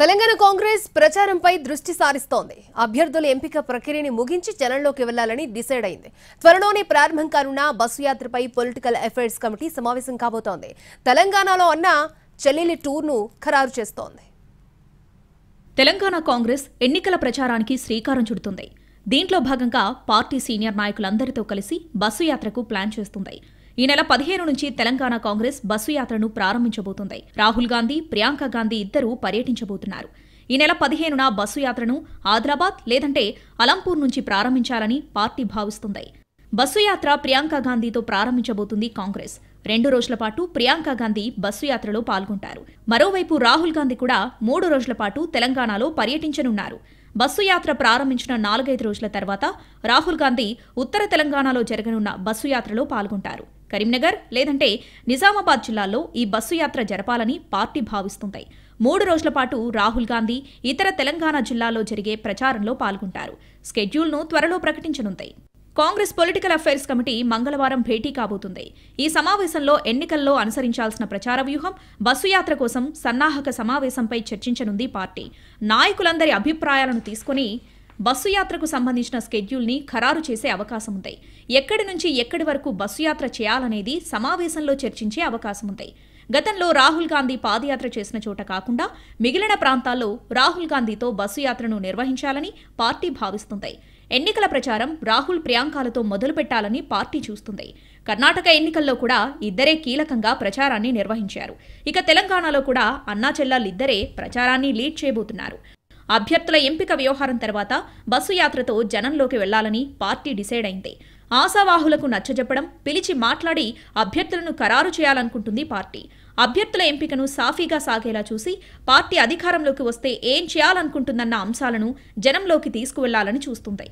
తెలంగాణ కాంగ్రెస్ ప్రచారంపై దృష్టి సారిస్తోంది. అభ్యర్థుల ఎంపిక ప్రక్రియని ముగించి జనంలోకి వెళ్ళాలని డిసైడ్ అయింది. త్వరలోనే ప్రారంభం కానున్న బస్సు యాత్రపై పొలిటికల్ అఫైర్స్ కమిటీ సమావేశం కాబోతోంది. తెలంగాణలో అన్న చెల్లెలి టూర్ను ఖరారు చేస్తోంది. తెలంగాణ కాంగ్రెస్ ఎన్నికల ప్రచారానికి శ్రీకారం చుడుతుంది. దీంట్లో భాగంగా పార్టీ సీనియర్ నాయకులందరితో కలిసి బస్సు యాత్రకు ప్లాన్ చేస్తుంది. ఈ నెల 15 నుంచి తెలంగాణ కాంగ్రెస్ బస్సు యాత్రను ప్రారంభించబోతుంది. రాహుల్ గాంధీ, ప్రియాంక గాంధీ ఇద్దరూ పర్యటించబోతున్నారు. ఈ నెల 15న బస్సు యాత్రను ఆదిలాబాద్ లేదంటే అలంపూర్ నుంచి ప్రారంభించాలని పార్టీ భావిస్తుంది. బస్సు యాత్ర ప్రియాంక గాంధీతో ప్రారంభించబోతుంది కాంగ్రెస్. 2 రోజుల పాటు ప్రియాంక గాంధీ బస్సు యాత్రలో పాల్గొంటారు. మరోవైపు రాహుల్ గాంధీ కూడా 3 రోజుల పాటు తెలంగాణలో పర్యటించనున్నారు. బస్సు యాత్ర ప్రారంభించిన 4-5 రోజుల తర్వాత రాహుల్ గాంధీ ఉత్తర తెలంగాణలో జరగనున్న బస్సు యాత్రలో పాల్గొంటారు. కరీంనగర్ లేదంటే నిజామాబాద్ జిల్లాల్లో ఈ బస్సు యాత్ర జరపాలని పార్టీ భావిస్తుంది. 3 రోజుల పాటు రాహుల్ గాంధీ ఇతర తెలంగాణ జిల్లాల్లో జరిగే ప్రచారంలో పాల్గొంటారు. స్కెడ్యూల్ను త్వరలో ప్రకటించనుంది. కాంగ్రెస్ పొలిటికల్ అఫైర్స్ కమిటీ మంగళవారం భేటీ కాబోతుంది. ఈ సమావేశంలో ఎన్నికల్లో అనుసరించాల్సిన ప్రచార వ్యూహం, బస్సు యాత్ర కోసం సన్నాహక సమావేశంపై చర్చించనుంది పార్టీ. నాయకులందరి అభిప్రాయాలను తీసుకుని బస్సు యాత్రకు సంబంధించిన స్కెడ్యూల్ని ఖరారు చేసే అవకాశం ఉంది. ఎక్కడి నుంచి ఎక్కడి వరకు బస్సు యాత్ర చేయాలనేది సమావేశంలో చర్చించే అవకాశం ఉంది. గతంలో రాహుల్ గాంధీ పాదయాత్ర చేసిన చోట కాకుండా మిగిలిన ప్రాంతాల్లో రాహుల్ గాంధీతో బస్సు యాత్రను నిర్వహించాలని పార్టీ భావిస్తుంది. ఎన్నికల ప్రచారం రాహుల్, ప్రియాంకలతో మొదలు పెట్టాలని పార్టీ చూస్తుంది. కర్ణాటక ఎన్నికల్లో కూడా ఇద్దరే కీలకంగా ప్రచారాన్ని నిర్వహించారు. ఇక తెలంగాణలో కూడా అన్నా చెల్లెళ్ళిద్దరే ప్రచారాన్ని లీడ్ చేయబోతున్నారు. అభ్యర్థుల ఎంపిక వ్యవహారం తర్వాత బస్సు యాత్రతో జనంలోకి వెళ్లాలని పార్టీ డిసైడ్ అయింది. ఆశావాహులకు నచ్చజెప్పడం, పిలిచి మాట్లాడి అభ్యర్థులను ఖరారు చేయాలనుకుంటుంది పార్టీ. అభ్యర్థుల ఎంపికను సాఫీగా సాగేలా చూసి పార్టీ అధికారంలోకి వస్తే ఏం చేయాలనుకుంటుందన్న అంశాలను జనంలోకి తీసుకువెళ్లాలని చూస్తుంది.